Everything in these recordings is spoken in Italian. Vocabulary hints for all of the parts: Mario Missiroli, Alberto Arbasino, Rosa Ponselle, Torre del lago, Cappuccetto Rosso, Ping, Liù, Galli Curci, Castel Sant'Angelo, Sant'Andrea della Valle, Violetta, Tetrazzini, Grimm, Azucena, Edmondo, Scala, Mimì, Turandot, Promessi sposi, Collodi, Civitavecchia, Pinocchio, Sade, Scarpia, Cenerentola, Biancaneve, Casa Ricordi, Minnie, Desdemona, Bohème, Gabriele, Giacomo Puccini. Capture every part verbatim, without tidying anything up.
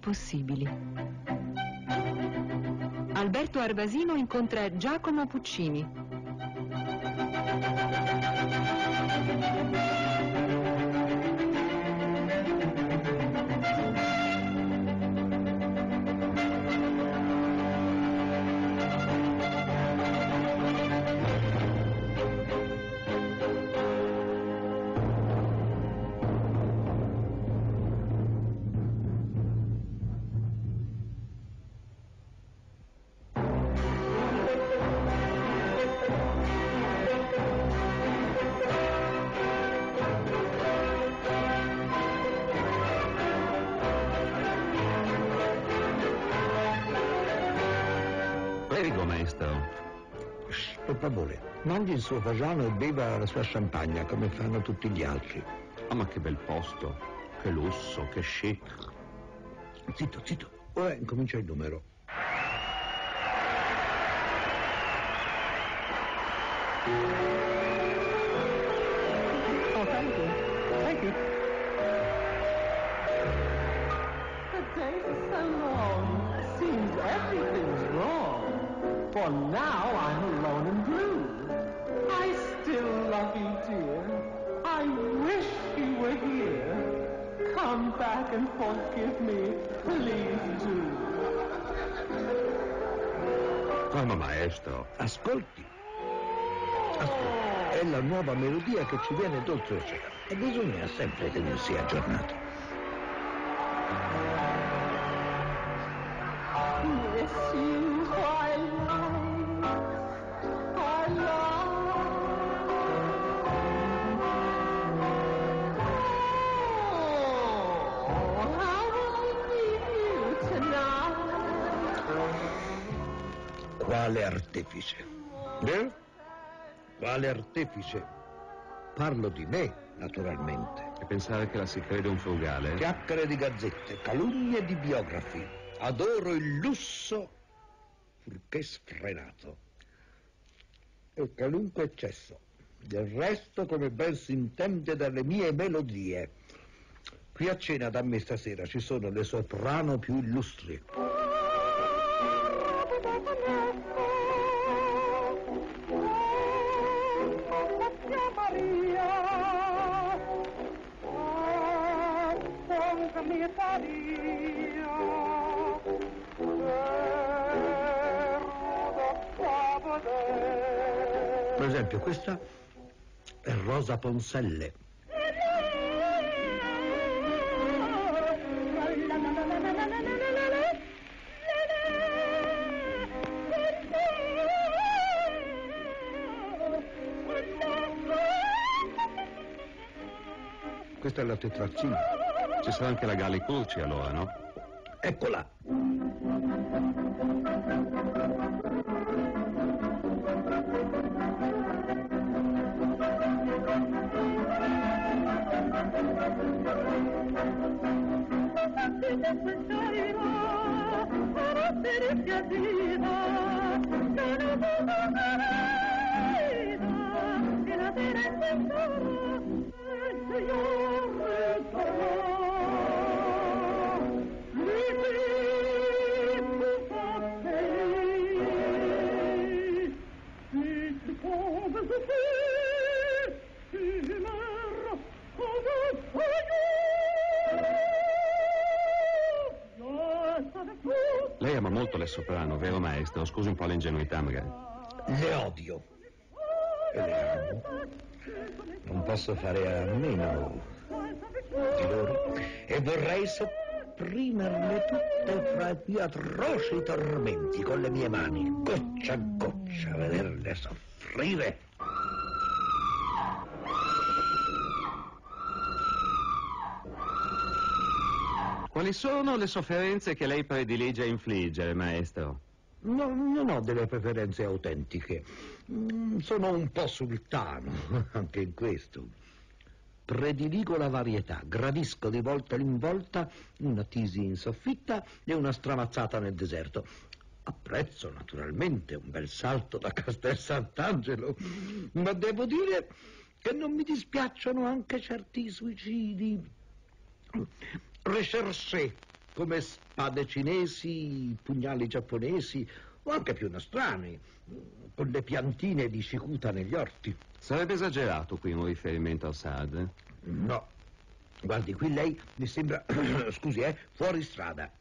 impossibili. Alberto Arbasino incontra Giacomo Puccini. Mandi il suo fasano e beva la sua champagne come fanno tutti gli altri. Ah, ma che bel posto, che lusso, che chic. Zitto, zitto, ora incomincia il numero. Oh, thank you. Thank you. The day is so long. Seems everything's wrong. For now I'm alone and blue. I still love you, dear. I wish you were here. Come back and forgive me. Please do. Come, maestro? Ascolti. Ascolti. È la nuova melodia che ci viene d'oltreoceano. E bisogna sempre tenersi aggiornati. Miss you, I love. I love. Quale artefice? Eh? Quale artefice? Parlo di me, naturalmente. E pensare che la si crede un frugale? Chiacchiere di gazzette, calunnie di biografi. Adoro il lusso, purché sfrenato. E qualunque eccesso. Del resto, come ben si intende dalle mie melodie. Qui a cena da me stasera ci sono le soprano più illustri. Per esempio, questa è Rosa Ponselle. Questa è la Tetrazzini. Ci sarà anche la Galli Curci allora, no? Eccola! Lei ama molto le soprano, vero maestro? Scusi un po' l'ingenuità, magari. Le odio. E le amo. Non posso fare a meno di loro. E vorrei sopprimerle tutte fra gli atroci tormenti con le mie mani, goccia a goccia, vederle soffrire. Quali sono le sofferenze che lei predilige infliggere, maestro? No, non ho delle preferenze autentiche. Sono un po' sultano, anche in questo. Prediligo la varietà, gradisco di volta in volta una tisi in soffitta e una stramazzata nel deserto. Apprezzo naturalmente un bel salto da Castel Sant'Angelo, ma devo dire che non mi dispiacciono anche certi suicidi. Recherché, come spade cinesi, pugnali giapponesi o anche più nostrani, con le piantine di cicuta negli orti. Sarebbe esagerato qui un riferimento al Sade? No. Guardi, qui lei mi sembra, scusi, eh, fuori strada.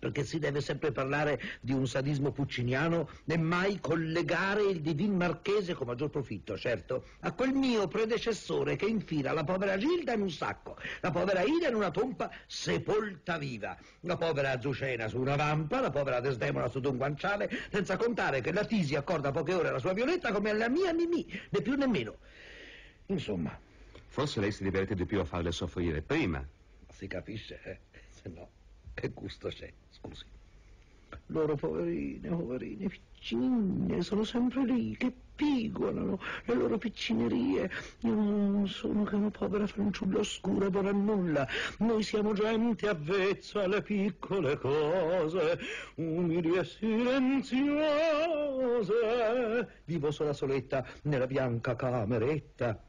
Perché si deve sempre parlare di un sadismo pucciniano e mai collegare il divin marchese con maggior profitto, certo, a quel mio predecessore che infila la povera Gilda in un sacco, la povera Ida in una tomba sepolta viva, la povera Azucena su una vampa, la povera Desdemona su d'un guanciale, senza contare che la Tisi accorda poche ore alla sua Violetta come alla mia Mimì, né più né meno. Insomma. Forse lei si diverte di più a farle soffrire prima. Si capisce, eh? Se no, che gusto c'è? Scusi. Loro poverine, poverine, piccine, sono sempre lì, che pigolano, le loro piccinerie. Io non sono che una povera fanciulla oscura, buona a nulla. Noi siamo gente avvezza alle piccole cose, umili e silenziose. Vivo sola soletta nella bianca cameretta.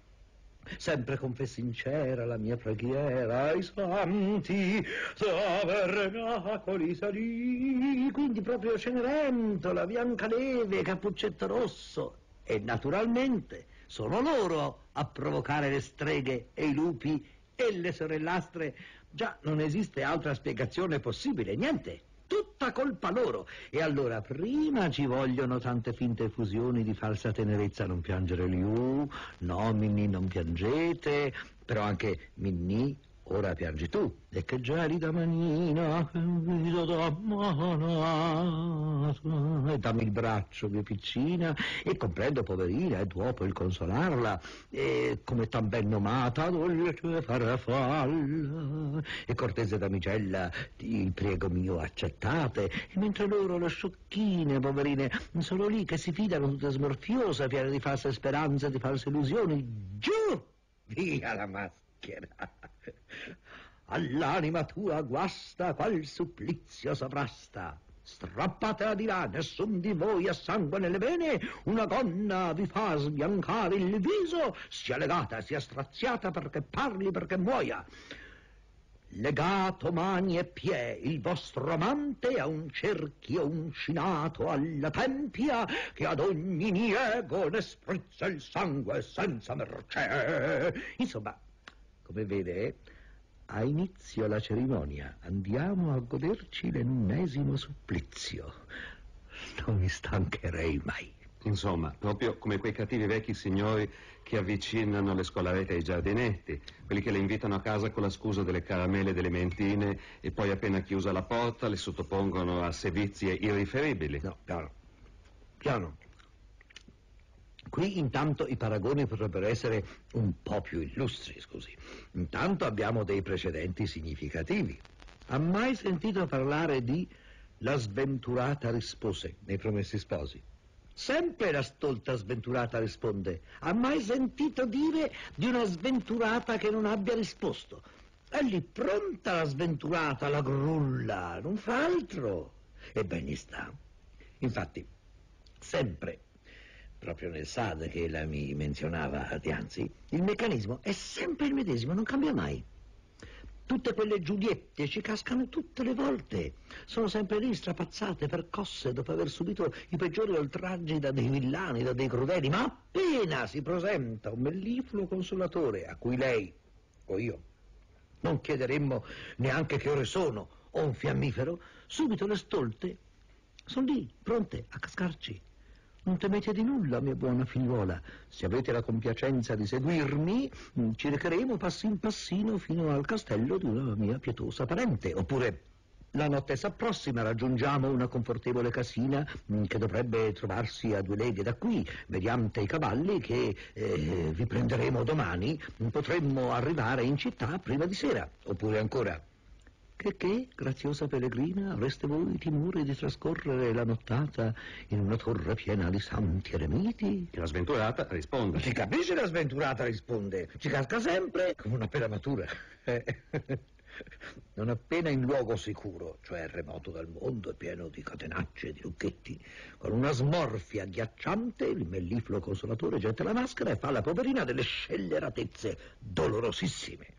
Sempre con fe sincera la mia preghiera ai santi tabernacoli salì. Quindi proprio Cenerentola, Biancaneve, Cappuccetto Rosso. E naturalmente sono loro a provocare le streghe e i lupi e le sorellastre. Già, non esiste altra spiegazione possibile, niente. Tutta colpa loro. E allora prima ci vogliono tante finte effusioni di falsa tenerezza. Non piangere Liù, no Minnie non piangete, però anche Minnie ora piangi tu. E che già lì da manina, che viso da manata, e dammi il braccio mia piccina, e comprendo poverina e dopo il consolarla, e come tan ben nomata dolce farfalla e cortese damigella il prego mio accettate. E mentre loro le sciocchine poverine sono lì che si fidano tutte smorfiose, piene di false speranze, di false illusioni. Giù via la maschera. All'anima tua guasta qual supplizio sovrasta. Strappatela di là, nessun di voi ha sangue nelle vene, una gonna vi fa sbiancare il viso, sia legata, sia straziata perché parli, perché muoia. Legato mani e pie il vostro amante a un cerchio uncinato alla tempia che ad ogni niego ne sprizza il sangue senza mercè. Insomma, come vede, ha inizio la cerimonia. Andiamo a goderci l'ennesimo supplizio. Non mi stancherei mai. Insomma, proprio come quei cattivi vecchi signori che avvicinano le scolarette ai giardinetti, quelli che le invitano a casa con la scusa delle caramelle e delle mentine e poi appena chiusa la porta le sottopongono a sevizie irriferibili. No, piano. Piano. Qui intanto i paragoni potrebbero essere un po' più illustri, scusi. Intanto abbiamo dei precedenti significativi. Ha mai sentito parlare di la sventurata rispose nei Promessi Sposi? Sempre la stolta sventurata risponde. Ha mai sentito dire di una sventurata che non abbia risposto? È lì pronta la sventurata, la grulla, non fa altro. E ben gli sta. Infatti, sempre... proprio nel Sade che la mi menzionava dianzi, il meccanismo è sempre il medesimo, non cambia mai. Tutte quelle Giuliette ci cascano tutte le volte. Sono sempre lì strapazzate, percosse, dopo aver subito i peggiori oltraggi da dei villani, da dei crudeli, ma appena si presenta un mellifluo consolatore a cui lei o io non chiederemmo neanche che ore sono o un fiammifero, subito le stolte sono lì, pronte a cascarci. Non temete di nulla, mia buona figliuola. Se avete la compiacenza di seguirmi, ci recheremo passin passino fino al castello di una mia pietosa parente. Oppure, la notte s'approssima, raggiungiamo una confortevole casina che dovrebbe trovarsi a due leghe da qui. Mediante i cavalli che eh, vi prenderemo domani, potremmo arrivare in città prima di sera. Oppure ancora... Che che, graziosa pellegrina, avreste voi timore di trascorrere la nottata in una torre piena di santi eremiti? Che la sventurata risponde. Si capisce, la sventurata risponde. Ci casca sempre come una pera matura. Non appena in luogo sicuro, cioè remoto dal mondo e pieno di catenacce e di lucchetti, con una smorfia agghiacciante il mellifluo consolatore getta la maschera e fa alla poverina delle scelleratezze dolorosissime.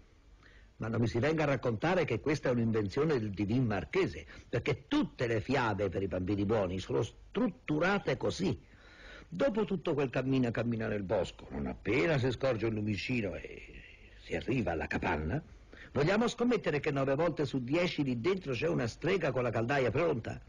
Ma non mi si venga a raccontare che questa è un'invenzione del divin marchese, perché tutte le fiabe per i bambini buoni sono strutturate così. Dopo tutto quel cammina cammina nel bosco, non appena si scorge un lumicino e si arriva alla capanna, vogliamo scommettere che nove volte su dieci lì dentro c'è una strega con la caldaia pronta?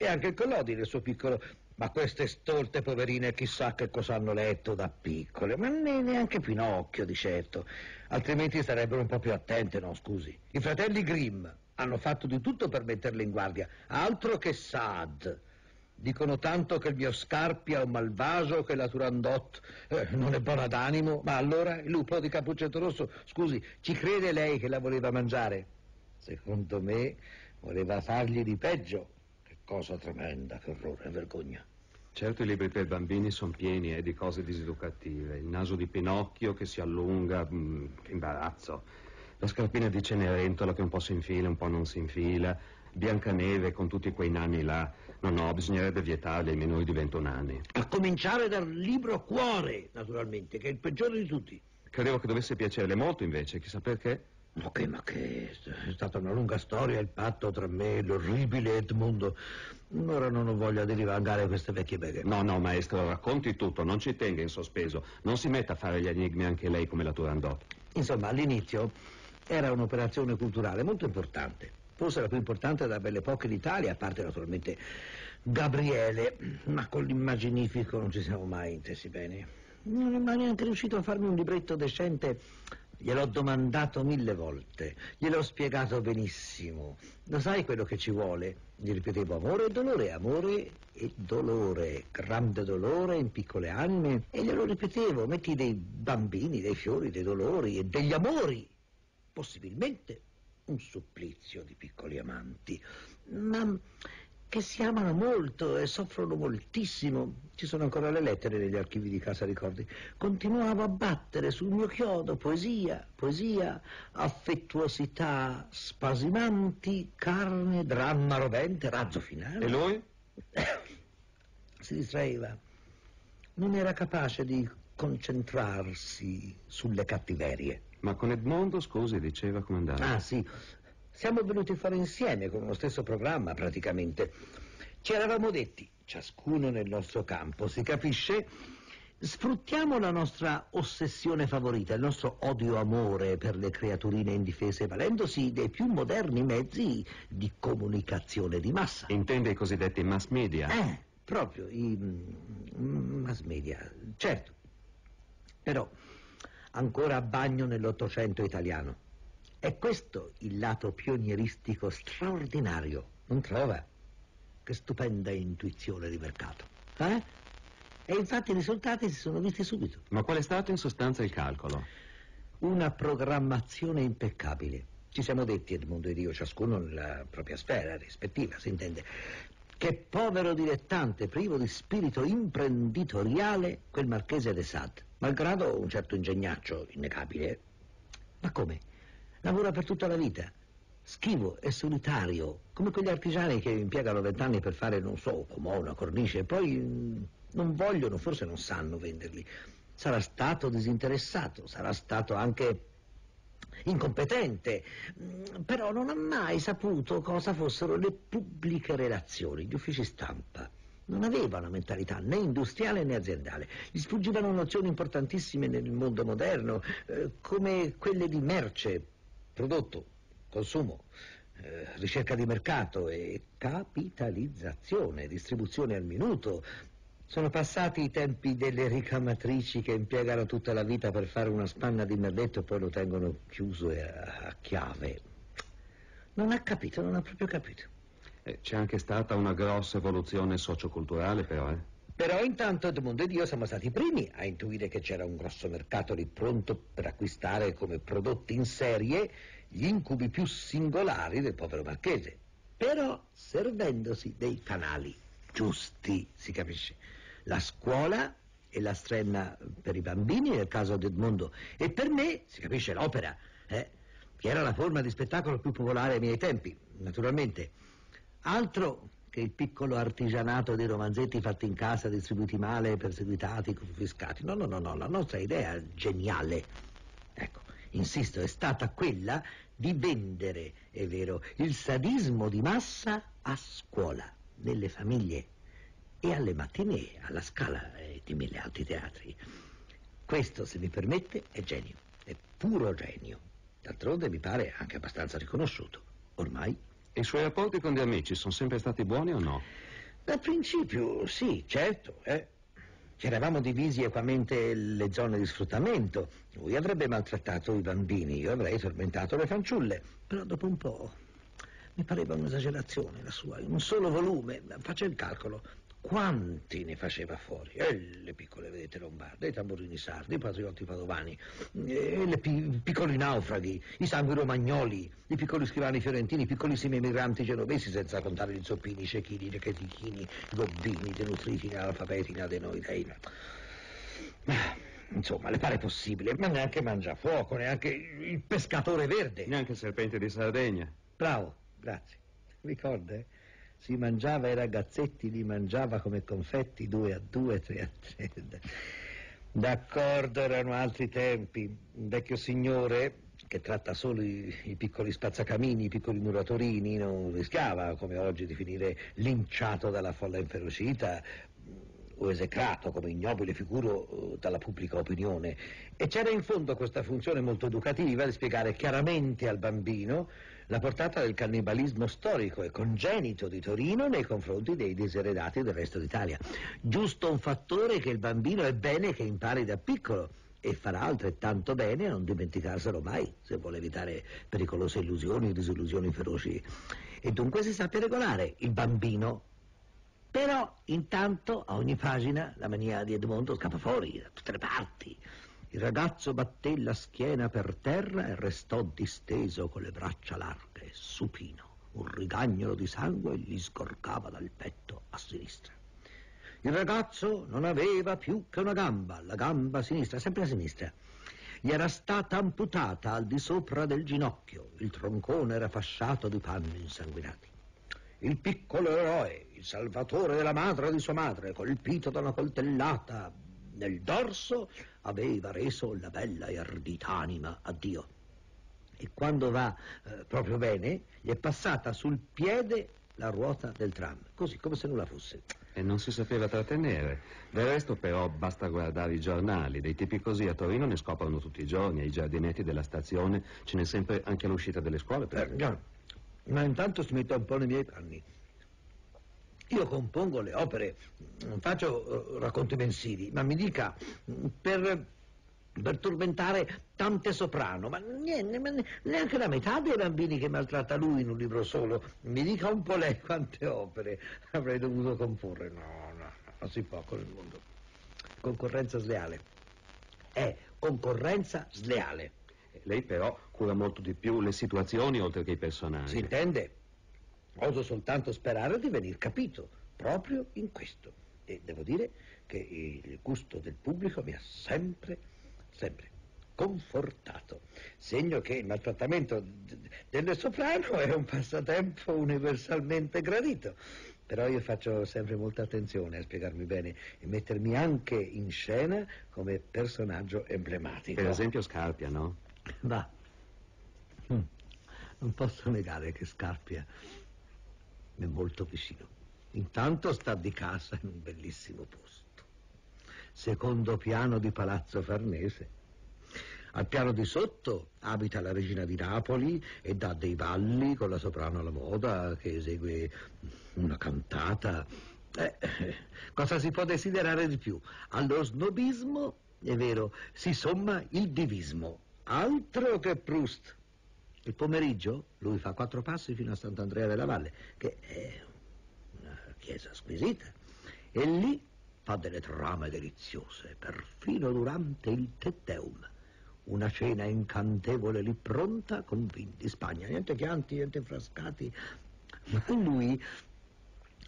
E anche il Collodi nel suo piccolo... Ma queste stolte poverine chissà che cosa hanno letto da piccole, ma neanche Pinocchio di certo, altrimenti sarebbero un po' più attente, no scusi. I fratelli Grimm hanno fatto di tutto per metterle in guardia, altro che Sade. Dicono tanto che il mio Scarpia è un malvagio, che la Turandot eh, non è buona d'animo, ma allora il lupo di Cappuccetto Rosso, scusi, ci crede lei che la voleva mangiare? Secondo me voleva fargli di peggio. Cosa tremenda, che orrore, vergogna. Certo i libri per bambini sono pieni eh, di cose diseducative. Il naso di Pinocchio che si allunga, mh, che imbarazzo. La scarpina di Cenerentola che un po' si infila, un po' non si infila. Biancaneve con tutti quei nani là. No, no, bisognerebbe vietarli, almeno noi diventano nani. A cominciare dal libro Cuore, naturalmente, che è il peggiore di tutti. Credevo che dovesse piacerle molto invece, chissà perché... Ma che, ma che, è stata una lunga storia il patto tra me e l'orribile Edmondo. Ora non ho voglia di divagare queste vecchie beghe. No, no, maestro, racconti tutto, non ci tenga in sospeso. Non si metta a fare gli enigmi anche lei come la Turandot. Insomma, all'inizio era un'operazione culturale molto importante. Forse la più importante da belle poche d'Italia, a parte naturalmente Gabriele. Ma con l'immaginifico non ci siamo mai intesi bene. Non è mai neanche riuscito a farmi un libretto decente... Gliel'ho domandato mille volte, gliel'ho spiegato benissimo. Lo sai quello che ci vuole? Gli ripetevo amore e dolore, amore e dolore, grande dolore in piccole anime. E glielo ripetevo, metti dei bambini, dei fiori, dei dolori e degli amori. Possibilmente un supplizio di piccoli amanti, ma che si amano molto e soffrono moltissimo. Ci sono ancora le lettere negli archivi di Casa Ricordi. Continuavo a battere sul mio chiodo poesia, poesia, affettuosità spasimanti, carne, dramma rovente, razzo finale. E lui? Si distraeva. Non era capace di concentrarsi sulle cattiverie. Ma con Edmondo, scusi, diceva come andava. Ah, sì. Siamo venuti a fare insieme, con lo stesso programma praticamente. Ci eravamo detti, ciascuno nel nostro campo, si capisce? Sfruttiamo la nostra ossessione favorita, il nostro odio-amore per le creaturine indifese, valendosi dei più moderni mezzi di comunicazione di massa. Intende i cosiddetti mass media? Eh, proprio, i mass media, certo. Però, ancora a bagno nell'Ottocento italiano. È questo il lato pionieristico straordinario, non trova? Che stupenda intuizione di mercato, eh? E infatti i risultati si sono visti subito. Ma qual è stato in sostanza il calcolo? Una programmazione impeccabile. Ci siamo detti, Edmondo ed io, ciascuno nella propria sfera rispettiva, si intende, che povero dilettante, privo di spirito imprenditoriale, quel marchese de Sade, malgrado un certo ingegnaccio innegabile. Ma come? Lavora per tutta la vita. Schivo e solitario, come quegli artigiani che impiegano vent'anni per fare, non so, come una cornice, e poi non vogliono, forse non sanno venderli. Sarà stato disinteressato, sarà stato anche incompetente, però non ha mai saputo cosa fossero le pubbliche relazioni, gli uffici stampa. Non aveva una mentalità né industriale né aziendale. Gli sfuggivano nozioni importantissime nel mondo moderno, eh, come quelle di merce, prodotto, consumo, eh, ricerca di mercato e capitalizzazione, distribuzione al minuto. Sono passati i tempi delle ricamatrici che impiegano tutta la vita per fare una spanna di merletto e poi lo tengono chiuso a, a chiave. Non ha capito, non ha proprio capito. Eh, c'è anche stata una grossa evoluzione socioculturale però, eh? Però intanto Edmondo ed io siamo stati i primi a intuire che c'era un grosso mercato lì pronto per acquistare come prodotti in serie gli incubi più singolari del povero marchese, però servendosi dei canali giusti, si capisce. La scuola e la strenna per i bambini nel caso di Edmondo e per me, si capisce, l'opera, eh, che era la forma di spettacolo più popolare ai miei tempi, naturalmente. Altro che il piccolo artigianato dei romanzetti fatti in casa, distribuiti male, perseguitati, confiscati. No, no, no, no, la nostra idea è geniale. Ecco, insisto, è stata quella di vendere, è vero, il sadismo di massa a scuola, nelle famiglie e alle mattinee, alla Scala e di mille altri teatri. Questo, se mi permette, è genio, è puro genio. D'altronde mi pare anche abbastanza riconosciuto, ormai. E i suoi rapporti con gli amici sono sempre stati buoni o no? Dal principio sì, certo, eh. Ci eravamo divisi equamente le zone di sfruttamento. Lui avrebbe maltrattato i bambini, io avrei tormentato le fanciulle. Però dopo un po' mi pareva un'esagerazione la sua, in un solo volume, faccio il calcolo, quanti ne faceva fuori? E le piccole vedete lombarde, i tamburini sardi, i patriotti padovani, e le pi piccoli naufraghi, i sangui romagnoli, i piccoli scrivani fiorentini, i piccolissimi emigranti genovesi, senza contare gli zoppini, i cecchini, i rechetichini, i gobbini, i denutriti, i analfabeti, i adenoidei. Insomma, le pare possibile, ma neanche mangiafuoco, neanche il pescatore verde. Neanche il serpente di Sardegna. Bravo, grazie. Ricorda, eh? Si mangiava i ragazzetti, li mangiava come confetti, due a due, tre a tre. D'accordo, erano altri tempi. Un vecchio signore che tratta solo i, i piccoli spazzacamini, i piccoli muratorini, non rischiava, come oggi, di finire linciato dalla folla inferocita o esecrato come ignobile figuro dalla pubblica opinione. E c'era in fondo questa funzione molto educativa di spiegare chiaramente al bambino la portata del cannibalismo storico e congenito di Torino nei confronti dei diseredati del resto d'Italia. Giusto un fattore che il bambino è bene che impari da piccolo, e farà altrettanto bene a non dimenticarselo mai, se vuole evitare pericolose illusioni e disillusioni feroci. E dunque si sappia regolare il bambino. Però intanto a ogni pagina la mania di Edmondo scappa fuori da tutte le parti. Il ragazzo batté la schiena per terra e restò disteso con le braccia larghe, supino. Un rigagnolo di sangue gli sgorgava dal petto a sinistra. Il ragazzo non aveva più che una gamba, la gamba sinistra, sempre a sinistra. Gli era stata amputata al di sopra del ginocchio, il troncone era fasciato di panni insanguinati. Il piccolo eroe, il salvatore della madre e di sua madre, colpito da una coltellata nel dorso, aveva reso la bella e ardita anima a Dio. E quando va eh, proprio bene, gli è passata sul piede la ruota del tram, così come se nulla fosse. E non si sapeva trattenere. Del resto, però, basta guardare i giornali. Dei tipi così a Torino ne scoprono tutti i giorni, ai giardinetti della stazione, ce n'è sempre anche all'uscita delle scuole. Per eh, no. Ma intanto si mette un po' nei miei panni. Io compongo le opere, non faccio racconti mensili, ma mi dica, per, per tormentare tante soprano, ma niente, neanche la metà dei bambini che maltratta lui in un libro solo. Mi dica un po' lei quante opere avrei dovuto comporre. No, no, non si può con il mondo. Concorrenza sleale. È concorrenza sleale. Lei però cura molto di più le situazioni oltre che i personaggi. Si intende? Oso soltanto sperare di venir capito, proprio in questo. E devo dire che il gusto del pubblico mi ha sempre, sempre confortato. Segno che il maltrattamento del soprano è un passatempo universalmente gradito. Però io faccio sempre molta attenzione a spiegarmi bene e mettermi anche in scena come personaggio emblematico. Per esempio Scarpia, no? Ma hm, non posso negare che Scarpia è molto vicino. Intanto sta di casa in un bellissimo posto, secondo piano di Palazzo Farnese. Al piano di sotto abita la regina di Napoli e dà dei balli con la soprano alla moda che esegue una cantata. Eh, cosa si può desiderare di più? Allo snobismo, è vero, si somma il divismo. Altro che Proust. Il pomeriggio lui fa quattro passi fino a Sant'Andrea della Valle, che è una chiesa squisita, e lì fa delle trame deliziose, perfino durante il Tetteum. Una cena incantevole lì pronta con vin di Spagna, niente chianti, niente frascati, ma lui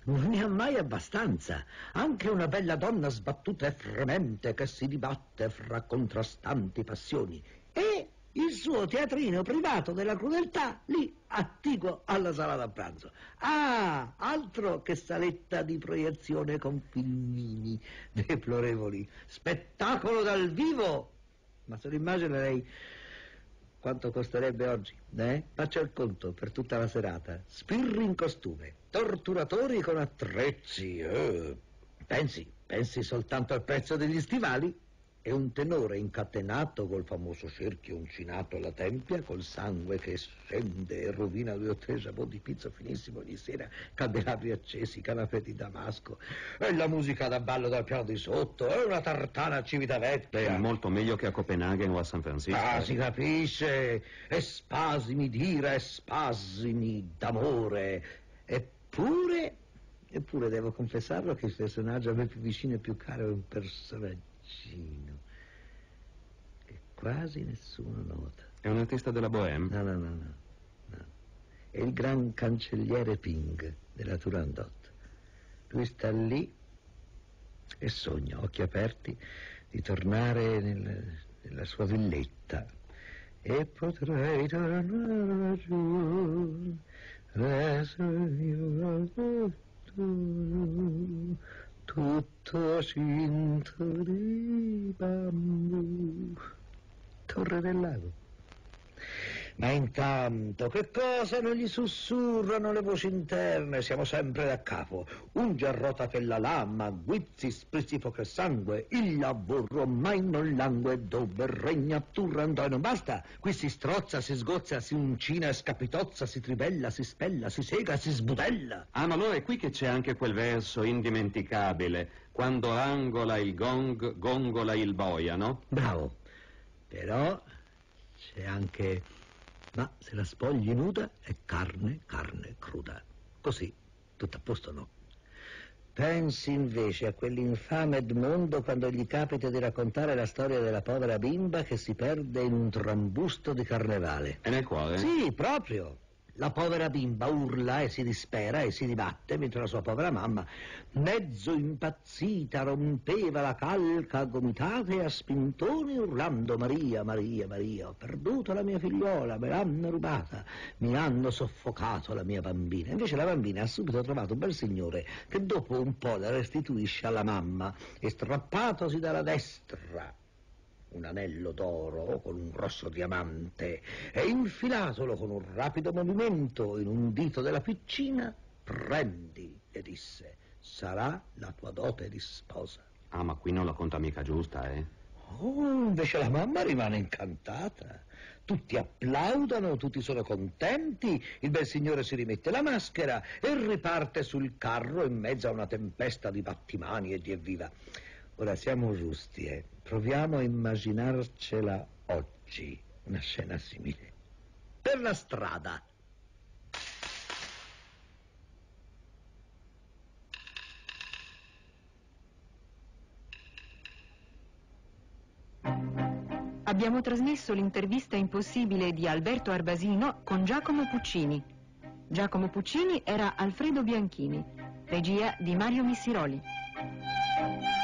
non ne ha mai abbastanza. Anche una bella donna sbattuta e fremente che si dibatte fra contrastanti passioni. E il suo teatrino privato della crudeltà lì attiguo alla sala da pranzo. Ah, altro che saletta di proiezione con filmini deplorevoli, spettacolo dal vivo. Ma se lo immagina lei Quanto costerebbe oggi? Eh? Faccia il conto per tutta la serata. Sbirri in costume, torturatori con attrezzi. Eh. Pensi, pensi soltanto al prezzo degli stivali. E un tenore incatenato col famoso cerchio uncinato alla tempia, col sangue che scende e rovina due o tre jabot di pizzo finissimo ogni sera, candelabri accesi, canapè di damasco, e la musica da ballo dal piano di sotto, e una tartana a Civitavecchia. Beh, è molto meglio che a Copenaghen o a San Francisco. Ah, si capisce, e spasimi d'ira, e spasimi d'amore. Eppure, eppure devo confessarlo che il personaggio a me più vicino e più caro è un personaggio che quasi nessuno nota. È un artista della Bohème? No, no, no, no, no. È il gran cancelliere Ping della Turandot. Lui sta lì e sogna, occhi aperti, di tornare nel, nella sua villetta. E potrei tornare giù verso il mio tutto cinto di bambù. Torre del lago. Ma intanto che cosa non gli sussurrano le voci interne? Siamo sempre da capo. Unge a rota per la lama, guizzi, sprizzi poco sangue. Il lavoro mai non langue, dove regna Turandot. E non basta, qui si strozza, si sgozza, si uncina e scapitozza, si trivella, si spella, si sega, si sbudella. Ah, ma allora è qui che c'è anche quel verso indimenticabile: quando angola il gong, gongola il boia, no? Bravo. Però c'è anche... ma se la spogli nuda è carne, carne cruda. Così, tutto a posto, no? Pensi invece a quell'infame Edmondo quando gli capita di raccontare la storia della povera bimba che si perde in un trambusto di carnevale. E nel quale? Sì, proprio. La povera bimba urla e si dispera e si dibatte, mentre la sua povera mamma, mezzo impazzita, rompeva la calca a gomitate e a spintoni urlando: Maria, Maria, Maria, ho perduto la mia figliola, me l'hanno rubata, mi hanno soffocato la mia bambina. Invece la bambina ha subito trovato un bel signore che dopo un po' la restituisce alla mamma e, strappatosi dalla destra un anello d'oro con un grosso diamante e infilatolo con un rapido movimento in un dito della piccina, prendi, le disse, sarà la tua dote di sposa. Ah, ma qui non la conta mica giusta, eh? Oh, invece la mamma rimane incantata. Tutti applaudono, tutti sono contenti, il bel signore si rimette la maschera e riparte sul carro in mezzo a una tempesta di battimani e di evviva. Ora siamo giusti, eh? Proviamo a immaginarcela oggi, una scena simile. Per la strada. Abbiamo trasmesso l'intervista impossibile di Alberto Arbasino con Giacomo Puccini. Giacomo Puccini era Alfredo Bianchini, regia di Mario Missiroli.